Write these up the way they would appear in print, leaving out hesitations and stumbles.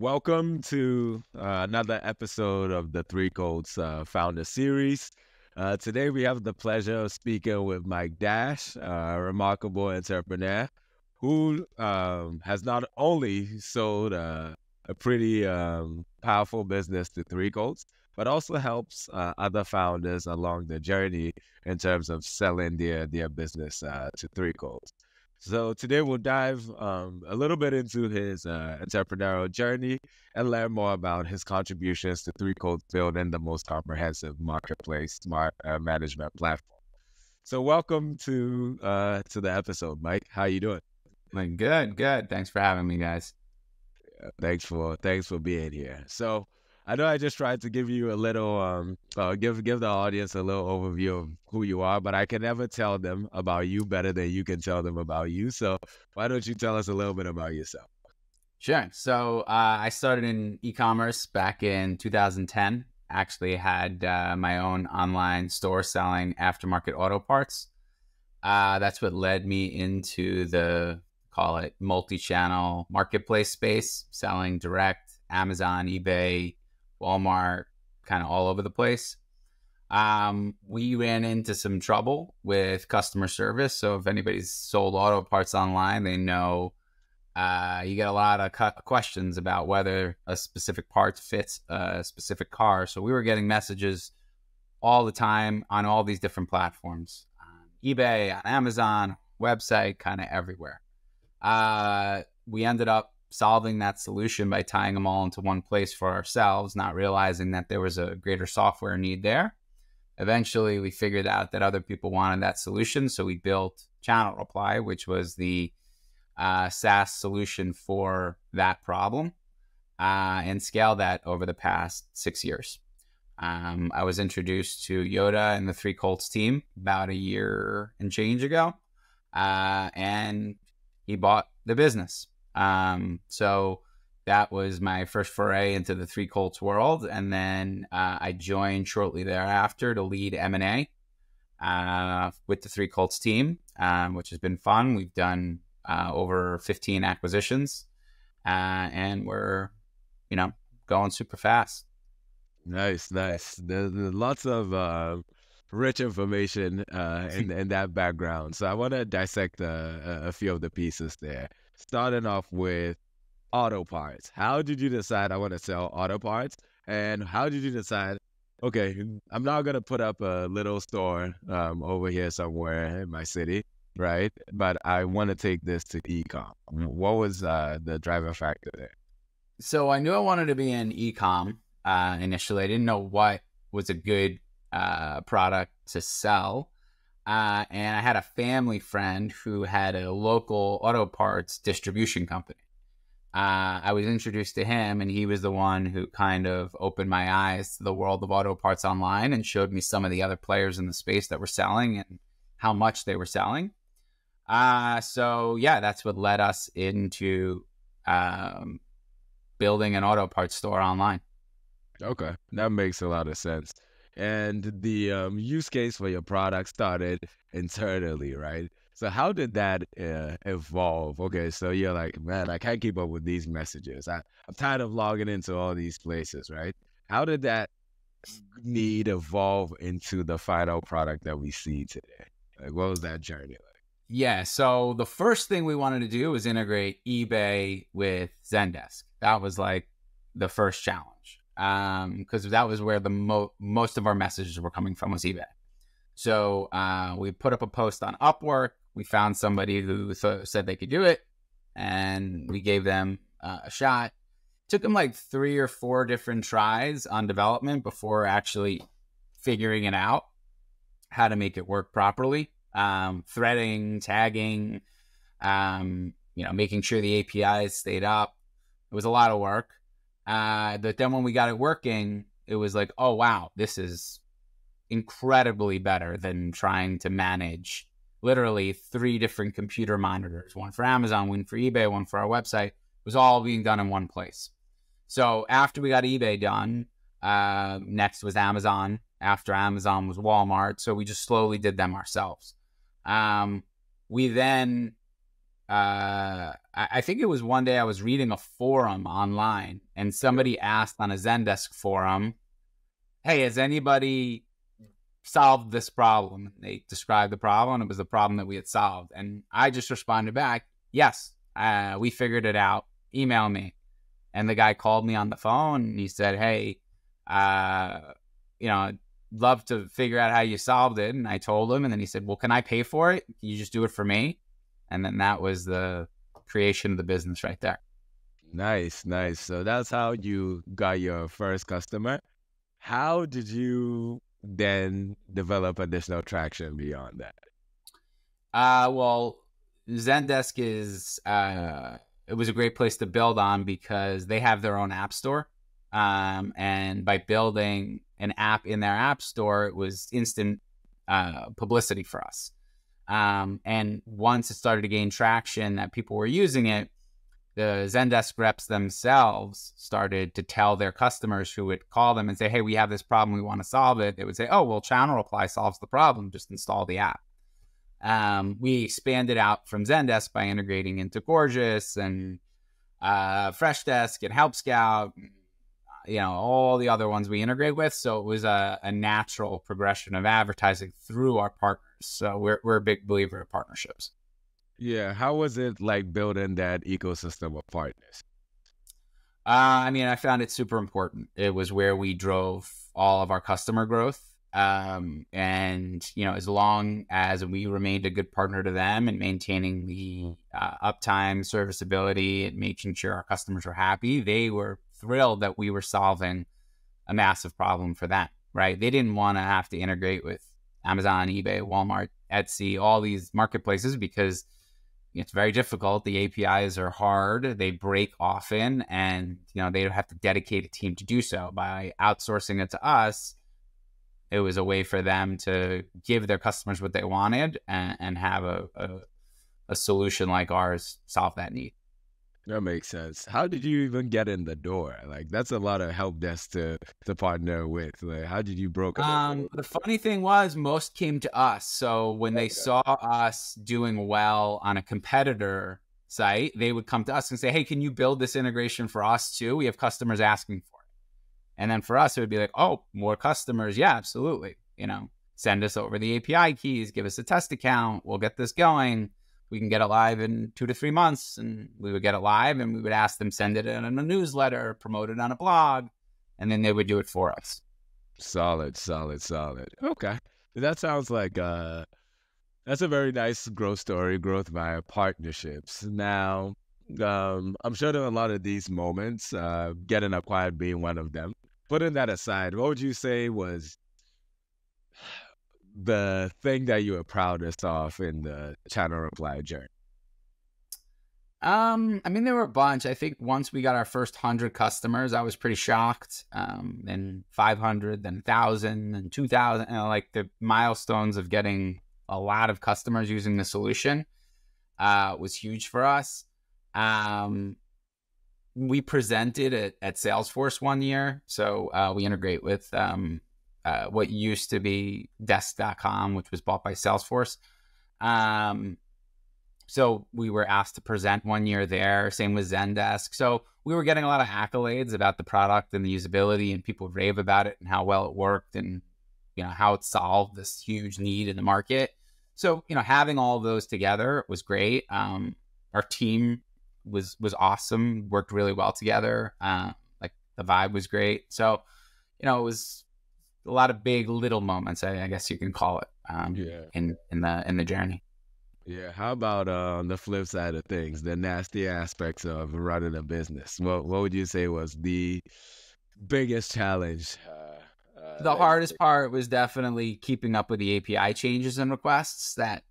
Welcome to another episode of the Threecolts Founder Series. Today we have the pleasure of speaking with Mike Dash, a remarkable entrepreneur who has not only sold a pretty powerful business to Threecolts, but also helps other founders along the journey in terms of selling their business to Threecolts. So today we'll dive a little bit into his entrepreneurial journey and learn more about his contributions to Threecolts building the most comprehensive marketplace smart management platform. So welcome to the episode, Mike. How you doing? Good. Thanks for having me, guys. Thanks for being here. So I know I just tried to give you a little, give the audience a little overview of who you are, but I can never tell them about you better than you can tell them about you. So why don't you tell us a little bit about yourself? Sure. So I started in e-commerce back in 2010. Actually had my own online store selling aftermarket auto parts. That's what led me into the, call it, multi-channel marketplace space, selling direct, Amazon, eBay, Walmart, kind of all over the place. We ran into some trouble with customer service. So if anybody's sold auto parts online, they know you get a lot of questions about whether a specific part fits a specific car. So we were getting messages all the time on all these different platforms, on eBay, on Amazon, website, kind of everywhere. We ended up solving that solution by tying them all into one place for ourselves, not realizing that there was a greater software need there. Eventually, we figured out that other people wanted that solution, so we built ChannelReply, which was the SaaS solution for that problem, and scaled that over the past 6 years. I was introduced to Yoda and the Threecolts team about a year and change ago, and he bought the business. So that was my first foray into the Threecolts world. And then I joined shortly thereafter to lead M&A with the Threecolts team, which has been fun. We've done over 15 acquisitions and we're, going super fast. Nice. There's lots of rich information in that background. So I want to dissect a few of the pieces there. Starting off with auto parts. How did you decide I want to sell auto parts? And how did you decide, okay, I'm now going to put up a little store over here somewhere in my city, right? But I want to take this to e-com. What was the driving factor there? So I knew I wanted to be in e-com initially. I didn't know what was a good product to sell. And I had a family friend who had a local auto parts distribution company. I was introduced to him, and he was the one who kind of opened my eyes to the world of auto parts online and showed me some of the other players in the space that were selling and how much they were selling. So yeah, that's what led us into building an auto parts store online. Okay, that makes a lot of sense. And the use case for your product started internally, right? So how did that evolve? Okay, so you're like, man, I can't keep up with these messages. I'm tired of logging into all these places, right? How did that need evolve into the final product that we see today? Like, what was that journey like? Yeah, so the first thing we wanted to do was integrate eBay with Zendesk. That was like the first challenge. Because that was where the most of our messages were coming from, was eBay. So we put up a post on Upwork. We found somebody who said they could do it, and we gave them a shot. Took them like 3 or 4 different tries on development before actually figuring it out, how to make it work properly, threading, tagging, making sure the APIs stayed up. It was a lot of work. But then when we got it working, it was like, oh, wow, this is incredibly better than trying to manage literally 3 different computer monitors, one for Amazon, one for eBay, one for our website. It was all being done in one place. So after we got eBay done, next was Amazon. After Amazon was Walmart. So we just slowly did them ourselves. We then I think it was one day I was reading a forum online and somebody asked on a Zendesk forum, hey, has anybody solved this problem? They described the problem, and it was the problem that we had solved. And I just responded back, yes, we figured it out. Email me. And the guy called me on the phone and he said, hey, you know, love to figure out how you solved it. And I told him, and then he said, well, can I pay for it? Can you just do it for me? And then that was the creation of the business right there. Nice, nice. So that's how you got your first customer. How did you then develop additional traction beyond that? Well, Zendesk is, it was a great place to build on because they have their own app store. And by building an app in their app store, it was instant publicity for us. And once it started to gain traction that people were using it, the Zendesk reps themselves started to tell their customers who would call them and say, hey, we have this problem, we want to solve it. They would say, oh, well, ChannelReply solves the problem, just install the app. We expanded out from Zendesk by integrating into Gorgias and Freshdesk and Help Scout, you know, all the other ones we integrate with. So it was a natural progression of advertising through our partners. So we're a big believer of partnerships. Yeah. How was it like building that ecosystem of partners? I mean, I found it super important. It was where we drove all of our customer growth. And, you know, as long as we remained a good partner to them and maintaining the uptime, serviceability, and making sure our customers were happy, they were thrilled that we were solving a massive problem for them, right? They didn't want to have to integrate with Amazon, eBay, Walmart, Etsy, all these marketplaces because it's very difficult. The APIs are hard. They break often, and you know, they have to dedicate a team to do so. By outsourcing it to us, it was a way for them to give their customers what they wanted and have a solution like ours solve that need. That makes sense. How did you even get in the door? Like, that's a lot of help desk to partner with. Like, how did you broker? The funny thing was most came to us. So when they saw us doing well on a competitor site, they would come to us and say, hey, can you build this integration for us too? We have customers asking for it. And then for us, it would be like, oh, more customers. Yeah, absolutely. You know, send us over the API keys, give us a test account. We'll get this going. We can get it live in 2 to 3 months, and we would get it live, and we would ask them, send it in a newsletter, promote it on a blog, and then they would do it for us. Solid, solid, solid. Okay. That sounds like that's a very nice growth story, growth via partnerships. Now, I'm sure there are a lot of these moments, getting acquired being one of them. Putting that aside, what would you say was the thing that you were proudest of in the ChannelReply journey? I mean, there were a bunch. I think once we got our first 100 customers, I was pretty shocked. Then 500, then 1,000, and 2,000, you know, like the milestones of getting a lot of customers using the solution was huge for us. We presented at Salesforce one year. So we integrate with what used to be desk.com, which was bought by Salesforce. So we were asked to present one year there, same with Zendesk. So we were getting a lot of accolades about the product and the usability, and people rave about it and how well it worked and, you know, how it solved this huge need in the market. So, you know, having all of those together was great. Our team was awesome, worked really well together. Like the vibe was great. So, you know, it was a lot of big little moments, I guess you can call it, yeah, in the journey. Yeah. How about on the flip side of things, the nasty aspects of running a business? What would you say was the biggest challenge? The hardest part was definitely keeping up with the API changes and requests that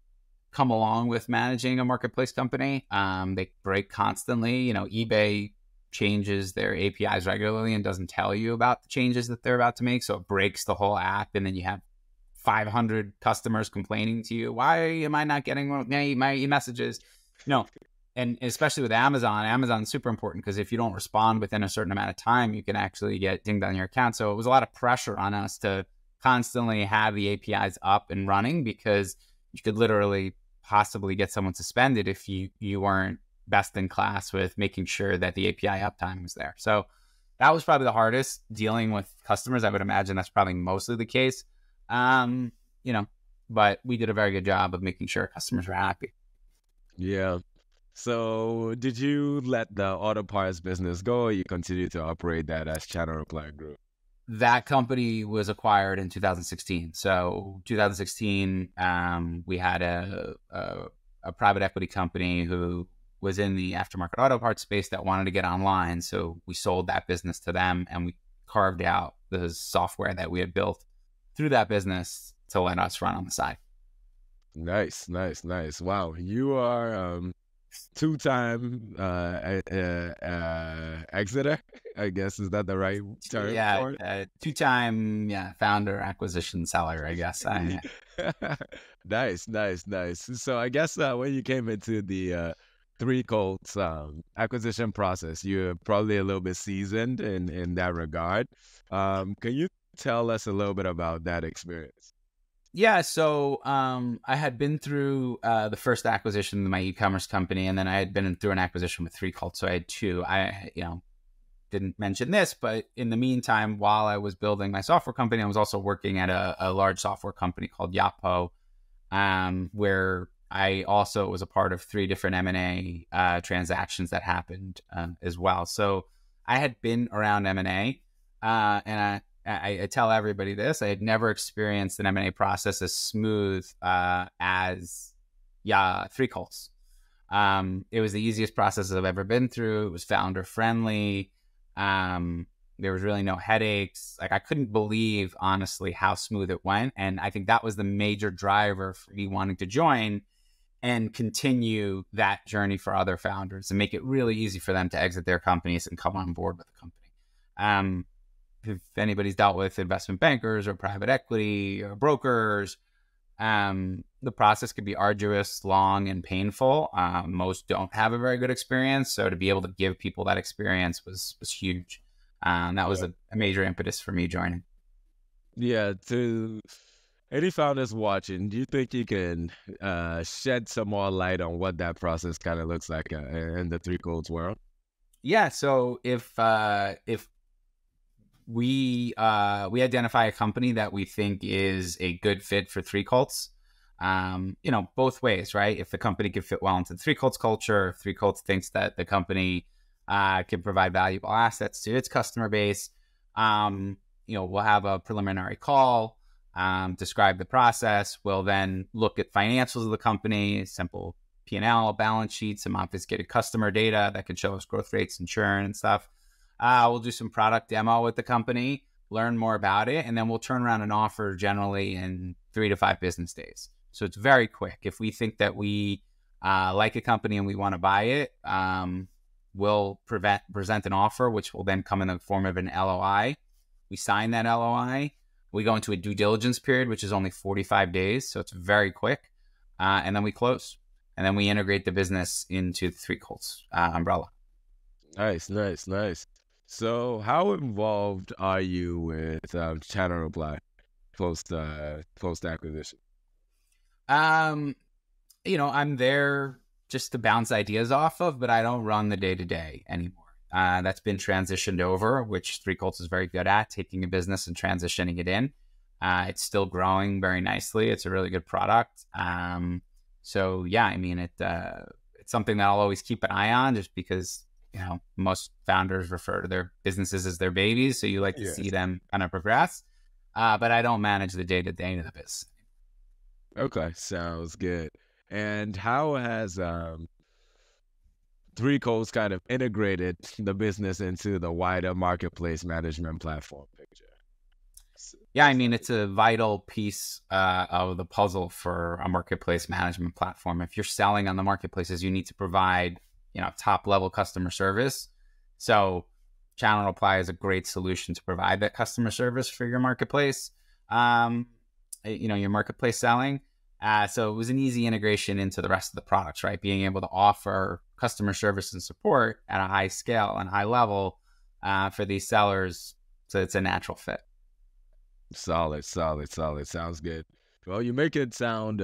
come along with managing a marketplace company. They break constantly. You know, eBay changes their APIs regularly and doesn't tell you about the changes that they're about to make. So it breaks the whole app. And then you have 500 customers complaining to you. Why am I not getting my messages? No. And especially with Amazon, Amazon's super important because if you don't respond within a certain amount of time, you can actually get dinged on your account. So it was a lot of pressure on us to constantly have the APIs up and running because you could literally possibly get someone suspended if you weren't best in class with making sure that the API uptime was there. So that was probably the hardest, dealing with customers. I would imagine that's probably mostly the case, you know, but we did a very good job of making sure customers were happy. Yeah. So did you let the auto parts business go, or you continue to operate that as ChannelReply Group? That company was acquired in 2016. So 2016, we had a private equity company who was in the aftermarket auto parts space that wanted to get online. So we sold that business to them, and we carved out the software that we had built through that business to let us run on the side. Nice, nice, nice. Wow. You are two-time exiter, I guess. Is that the right term? Yeah, for it? Two-time, yeah, founder, acquisition, seller, I guess. Nice, nice, nice. So I guess when you came into the Threecolts acquisition process, you're probably a little bit seasoned in that regard. Can you tell us a little bit about that experience? Yeah, so I had been through the first acquisition of my e-commerce company, and then I had been through an acquisition with Threecolts, so I had two. I, you know, didn't mention this, but in the meantime, while I was building my software company, I was also working at a large software company called Yapo, where I also was a part of 3 different M&A transactions that happened as well. So I had been around M&A, and I tell everybody this, I had never experienced an M&A process as smooth as Threecolts. It was the easiest process I've ever been through. It was founder friendly. There was really no headaches. Like, I couldn't believe, honestly, how smooth it went. And I think that was the major driver for me wanting to join and continue that journey for other founders and make it really easy for them to exit their companies and come on board with the company. If anybody's dealt with investment bankers or private equity or brokers, the process could be arduous, long, and painful. Most don't have a very good experience. So to be able to give people that experience was huge. That was a major impetus for me joining. Yeah. To any founders watching, do you think you can shed some more light on what that process kind of looks like in the Threecolts world? Yeah. So if we identify a company that we think is a good fit for Threecolts, you know, both ways, right? If the company can fit well into the Threecolts culture, if Threecolts thinks that the company can provide valuable assets to its customer base, you know, we'll have a preliminary call, describe the process. We'll then look at financials of the company, simple P&L, balance sheets, some obfuscated customer data that can show us growth rates and churn and stuff. We'll do some product demo with the company, learn more about it, and then we'll turn around an offer generally in 3 to 5 business days. So it's very quick. If we think that we like a company and we want to buy it, we'll present an offer, which will then come in the form of an LOI. We sign that LOI. We go into a due diligence period, which is only 45 days. So it's very quick. And then we close. And then we integrate the business into the Threecolts umbrella. Nice, nice, nice. So how involved are you with ChannelReply post acquisition? You know, I'm there just to bounce ideas off of, but I don't run the day-to-day anymore. That's been transitioned over, which Threecolts is very good at, taking a business and transitioning it in. It's still growing very nicely. It's a really good product. So yeah, I mean, it's something that I'll always keep an eye on, just because, you know, most founders refer to their businesses as their babies. So you like to see them kind of progress, but I don't manage the day-to-day of the business. Okay. Sounds good. And how has Threecolts kind of integrated the business into the wider marketplace management platform picture? Yeah, I mean, it's a vital piece of the puzzle for a marketplace management platform. If you're selling on the marketplaces, you need to provide, you know, top level customer service. So ChannelReply is a great solution to provide that customer service for your marketplace, you know, your marketplace selling. So it was an easy integration into the rest of the products, right? Being able to offer customer service and support at a high scale and high level for these sellers. So it's a natural fit. Solid, solid, solid. Sounds good. Well, you make it sound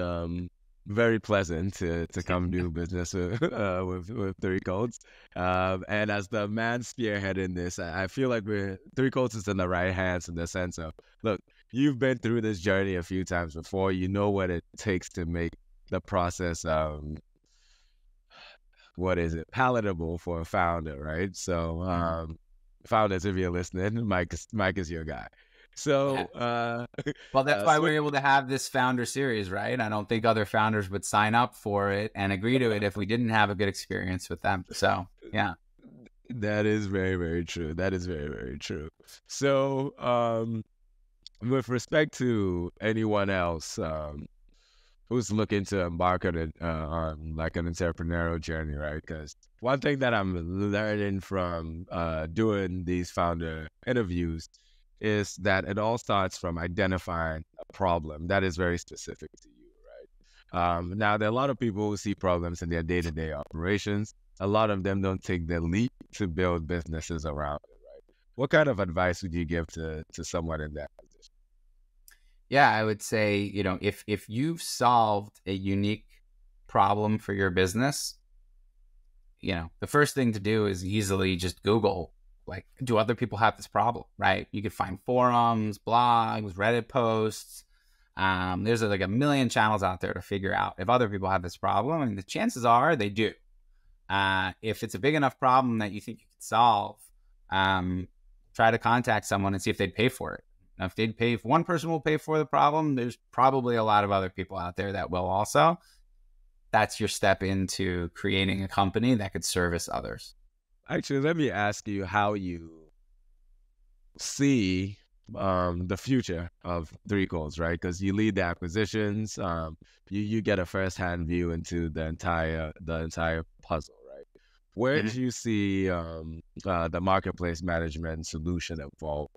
very pleasant to come do business with Threecolts. And as the man spearheading this, I feel like Threecolts is in the right hands in the sense of, look, you've been through this journey a few times before. You know what it takes to make the process, palatable for a founder, right? So founders, if you're listening, Mike is your guy. So, well, that's why we're able to have this founder series, right? I don't think other founders would sign up for it and agree to it if we didn't have a good experience with them. So, yeah, that is very, very true. That is very, very true. So, with respect to anyone else, who's looking to embark on an entrepreneurial journey, right? Because one thing that I'm learning from doing these founder interviews is that it all starts from identifying a problem that is very specific to you, right? Now, there are a lot of people who see problems in their day-to-day operations. A lot of them don't take the leap to build businesses around it, right? What kind of advice would you give to someone in that position? Yeah, I would say, you know, if you've solved a unique problem for your business, you know, the first thing to do is easily just Google, like, do other people have this problem, right? You could find forums, blogs, Reddit posts. There's like a million channels out there to figure out if other people have this problem, and the chances are they do. If it's a big enough problem that you think you could solve, try to contact someone and see if they'd pay for it. Now, if one person will pay for the problem, there's probably a lot of other people out there that will also. That's your step into creating a company that could service others. Actually, let me ask you how you see the future of Threecolts, right? Because you lead the acquisitions, you get a first-hand view into the entire puzzle, right? Where do you see the marketplace management solution evolving?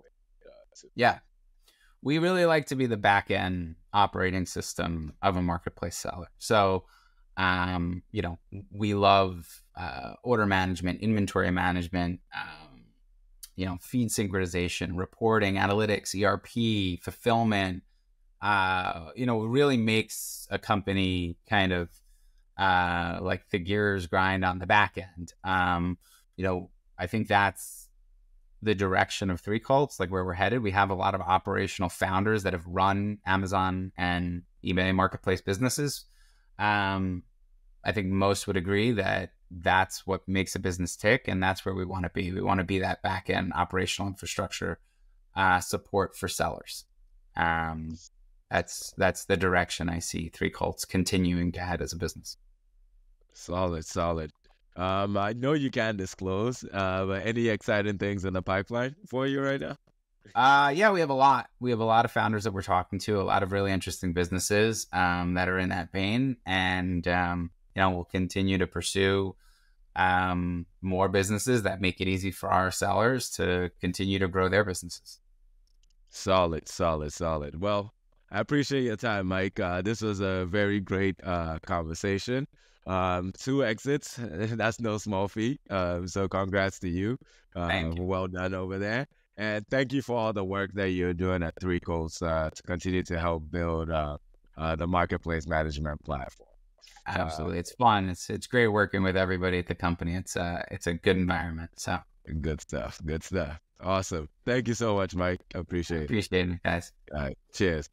Yeah, we really like to be the back-end operating system of a marketplace seller. So, you know, we love order management, inventory management, you know, feed synchronization, reporting, analytics, ERP, fulfillment. You know, it really makes a company kind of like the gears grind on the back end. You know, I think that's the direction of Threecolts, like where we're headed. We have a lot of operational founders that have run Amazon and eBay marketplace businesses. I think most would agree that that's what makes a business tick, and that's where we want to be. We want to be that back-end operational infrastructure support for sellers. That's the direction I see Threecolts continuing to head as a business. Solid, solid. I know you can't disclose, but any exciting things in the pipeline for you right now? Yeah, we have a lot. We have a lot of founders that we're talking to, a lot of really interesting businesses that are in that vein. And, you know, we'll continue to pursue more businesses that make it easy for our sellers to continue to grow their businesses. Solid, solid, solid. Well, I appreciate your time, Mike. This was a very great conversation. 2 exits, that's no small feat. So congrats to you. Thank you. Well done over there. And thank you for all the work that you're doing at Threecolts to continue to help build the marketplace management platform. Absolutely. It's fun. It's great working with everybody at the company. It's a good environment. So good stuff. Good stuff. Awesome. Thank you so much, Mike. I appreciate it. Appreciate it, guys. All right. Cheers.